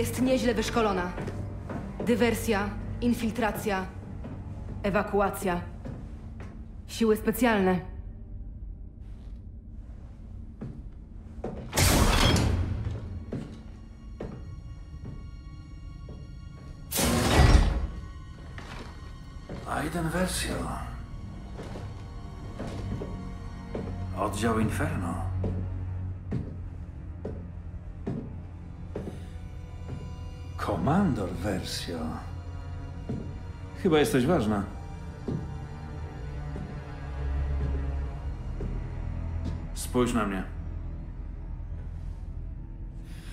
Jest nieźle wyszkolona. Dywersja, infiltracja, ewakuacja. Siły specjalne. Iden Versio. Oddział Inferno. Komandor Versio. Chyba jesteś ważna. Spójrz na mnie.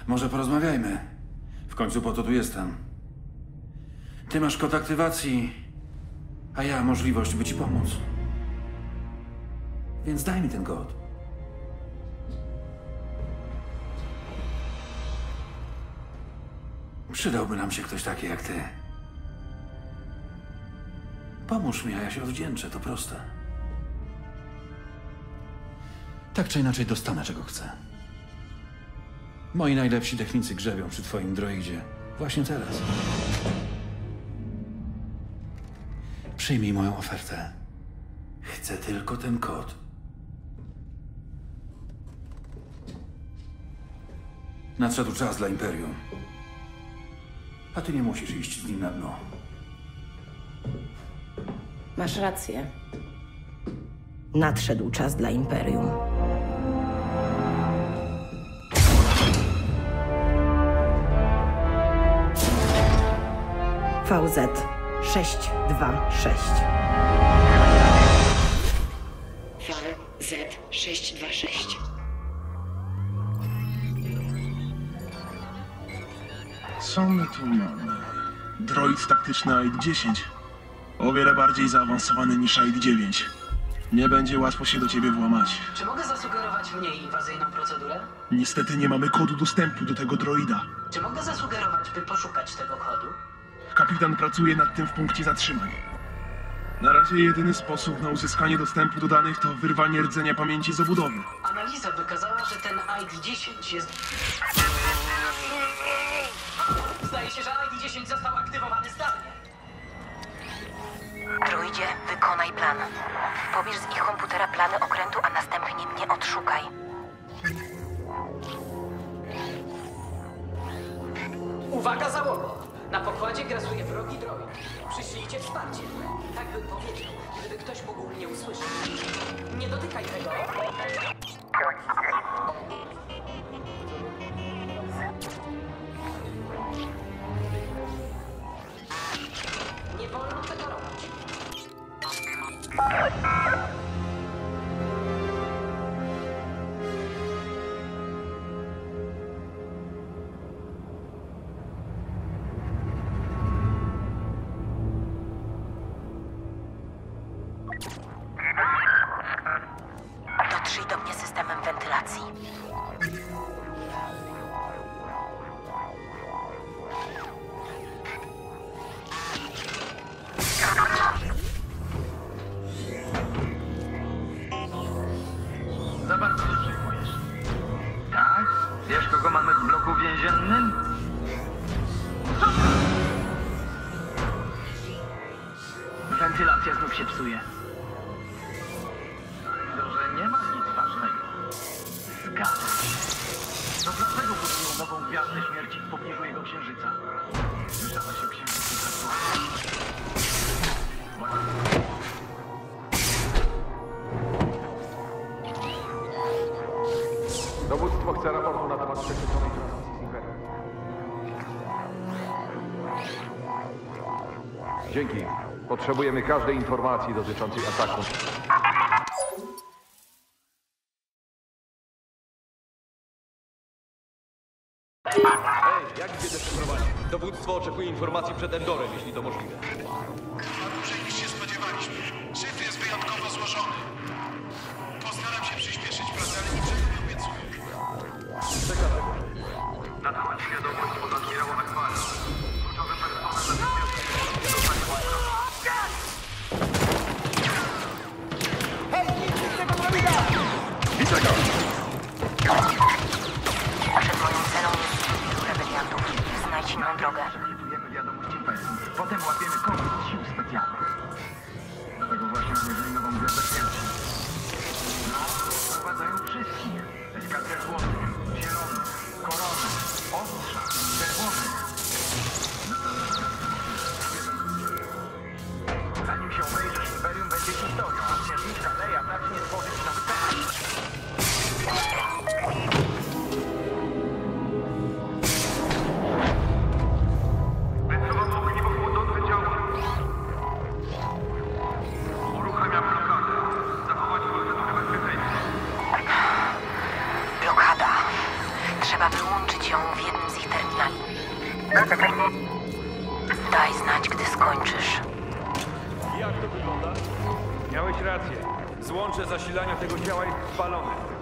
Może porozmawiajmy. W końcu po to tu jestem. Ty masz kod aktywacji, a ja możliwość, by ci pomóc. Więc daj mi ten kod. Przydałby nam się ktoś taki jak ty. Pomóż mi, a ja się odwdzięczę, to proste. Tak czy inaczej dostanę, czego chcę. Moi najlepsi technicy grzebią przy twoim droidzie. Właśnie teraz. Przyjmij moją ofertę. Chcę tylko ten kod. Nadszedł czas dla Imperium. A ty nie musisz iść z nim na dno. Masz rację. Nadszedł czas dla Imperium. VZ-626. VZ-626. Co my tu mamy? Droid taktyczny ID-10. O wiele bardziej zaawansowany niż ID-9. Nie będzie łatwo się do ciebie włamać. Czy mogę zasugerować mniej inwazyjną procedurę? Niestety nie mamy kodu dostępu do tego droida. Czy mogę zasugerować, by poszukać tego kodu? Kapitan pracuje nad tym w punkcie zatrzymań. Na razie jedyny sposób na uzyskanie dostępu do danych to wyrwanie rdzenia pamięci z obudowy. Analiza wykazała, że ten ID-10 jest... Zdaje się, że ID-10 został aktywowany zdalnie. Droidzie, wykonaj plan. Pobierz z ich komputera plany okrętu, a następnie mnie odszukaj. Uwaga, załogo! Na pokładzie grasuje wrogi droid. Przyślijcie wsparcie. Tak bym powiedział, gdyby ktoś mógł mnie usłyszeć. Nie dotykaj tego. Nie wolno tego robić. Wentylacja znów się psuje. Że nie ma nic ważnego. Zgadza. To dlaczego budują nową gwiazdę śmierci w pobliżu jego księżyca? Słyszała się księżycu tak. Dowództwo chce raportu na temat przekrojonej transmisji z Iferią. Dzięki. Potrzebujemy każdej informacji dotyczącej ataku. Ej, jak idzie deszyfrowanie? Dowództwo oczekuje informacji przed Endorem, jeśli to możliwe. Chyba dłużej niż się spodziewaliśmy. Szyfr jest wyjątkowo złożony. Postaram się przyspieszyć pracę, ale niczego nie obiecuję. Czekam tego. Nadchodzi wiadomość, bo zadzierało na chwalę. Kluczowy personel... Czego? Naszym moim celą jest kilku rebeliantów. Znajdź słyszysz? Jak to wygląda? Miałeś rację. Złącze zasilania tego ciała jest spalone.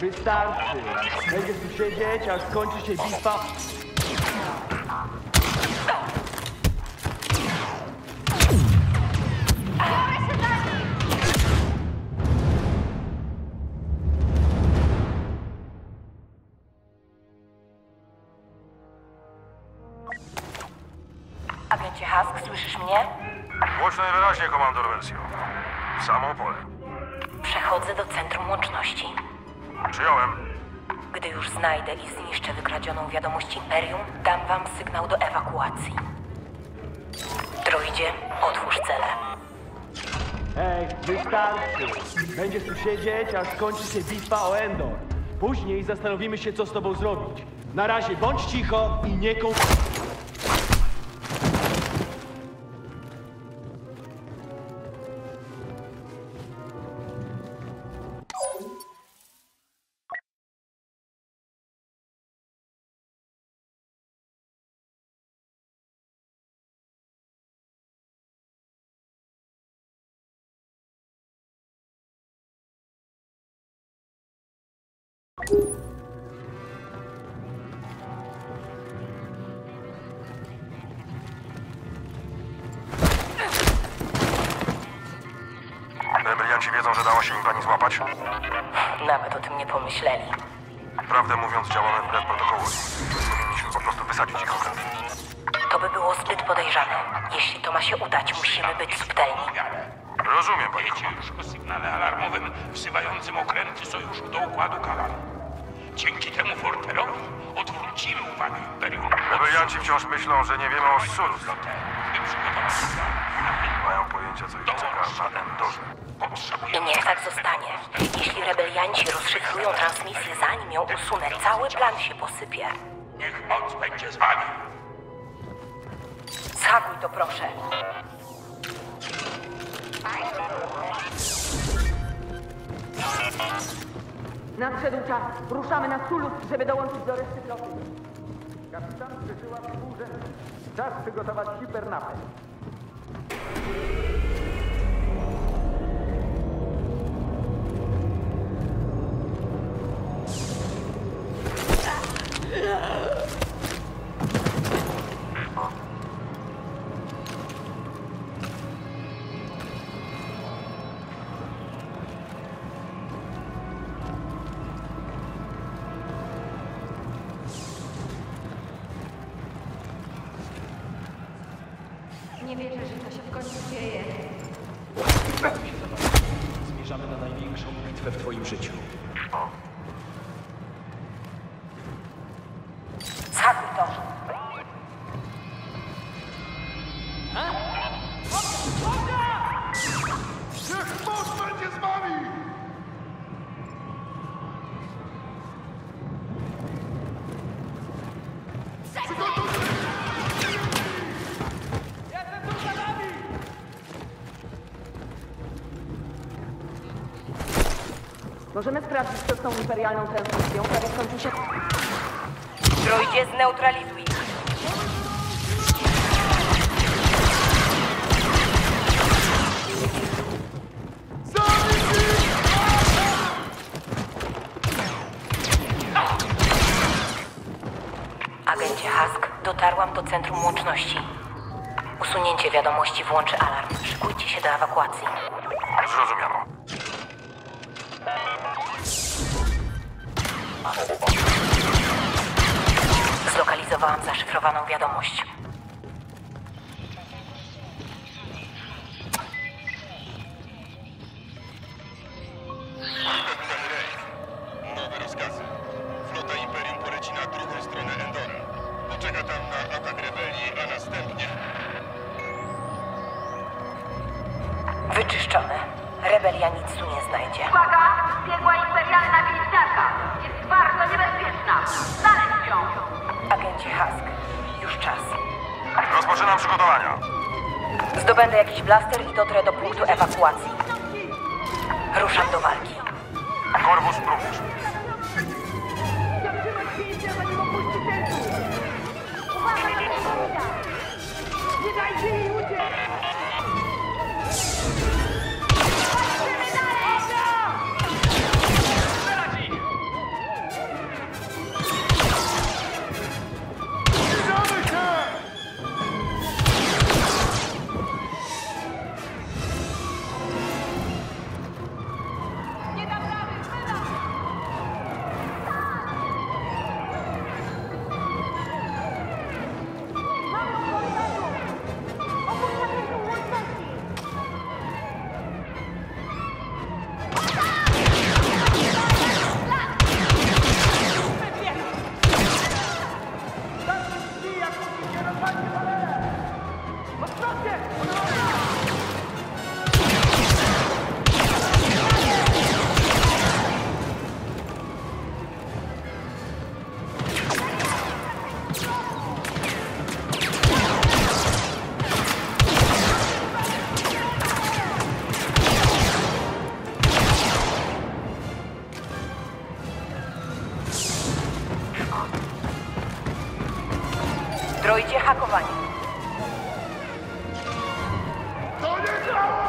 Wystarczy! Będziesz tu siedzieć, aż skończy się bitwa. Agencie Hask, słyszysz mnie? Głośno i wyraźnie, komandor Versio. W samo pole. Przechodzę do centrum łączności. Przyjąłem. Gdy już znajdę i zniszczę wykradzioną wiadomość Imperium, dam wam sygnał do ewakuacji. Droidzie, otwórz cele. Ej, wystarczy. Będziesz tu siedzieć, aż skończy się bitwa o Endor. Później zastanowimy się, co z tobą zrobić. Na razie bądź cicho i nie konfliktuj. Rebelianci wiedzą, że dało się im pani złapać? Nawet o tym nie pomyśleli. Prawdę mówiąc, działamy wbrew protokołowi. Powinniśmy po prostu wysadzić ich okręt. To by było zbyt podejrzane. Jeśli to ma się udać, musimy być subtelni. Rozumiem, pani. Wiecie już o sygnale alarmowym wzywającym okręty sojuszu do układu Kalan. Dzięki temu forterowi odwrócimy uwagę Imperium. Rebelianci wciąż myślą, że nie wiemy o Sulu. Mają pojęcia, co ich czeka na Endorze. I niech tak zostanie. Jeśli rebelianci rozszyfrują transmisję, zanim ją usunę, cały plan się posypie. Niech moc będzie z wami. Zhakuj to, proszę. Nadszedł czas. Ruszamy na Sulu, żeby dołączyć do reszty floty. Kapitan przeżyła współrzędność. Czas przygotować hipernapęd. Możemy sprawdzić, co z tą imperialną transmisją. Prawie skończył się... Droidzie, zneutralizuj. Agencie Hask, dotarłam do centrum łączności. Usunięcie wiadomości włączy alarm. Szykujcie się do ewakuacji. Zrozumiano. Zlokalizowałam zaszyfrowaną wiadomość. Kapitan Rejk, nowe rozkazy. Flota Imperium poleci na drugą stronę Endora. Poczeka tam na atak rebelii, a następnie... Wyczyszczone. Rebelia nic tu nie znajdzie. Uwaga! Biegła imperialna militarka. Jest bardzo niebezpieczna. Znaleźć ją! Agencie Hask. Już czas. Rozpoczynam przygotowania. Zdobędę jakiś blaster i dotrę do punktu ewakuacji. Ruszam do walki. Korpus próbusz. Nie dajcie jej uciec! Droidzie, hakowanie. To nie działa!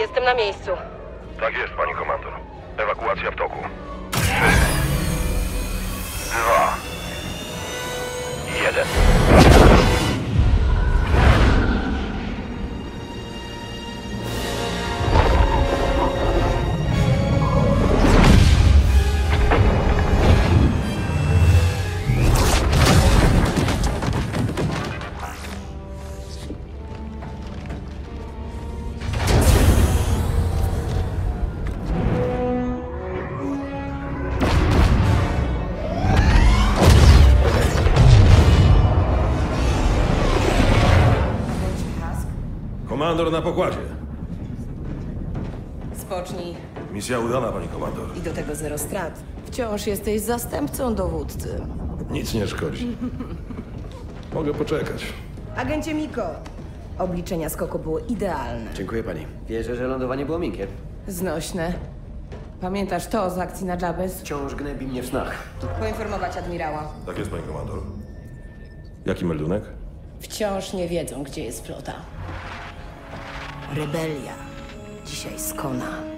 jestem na miejscu. Tak jest, pani komandor. Ewakuacja w toku. 3, 2, 1. Komandor na pokładzie. Spocznij. Misja udana, pani komandor. I do tego 0 strat. Wciąż jesteś zastępcą dowódcy. Nic nie szkodzi. Mogę poczekać. Agencie Miko, obliczenia skoku było idealne. Dziękuję pani. Wierzę, że lądowanie było miękkie. Znośne. Pamiętasz to z akcji na Dżabez? Wciąż gnębi mnie w snach. Poinformować admirała. Tak jest, pani komandor. Jaki meldunek? Wciąż nie wiedzą, gdzie jest flota. Rebelia dzisiaj skona.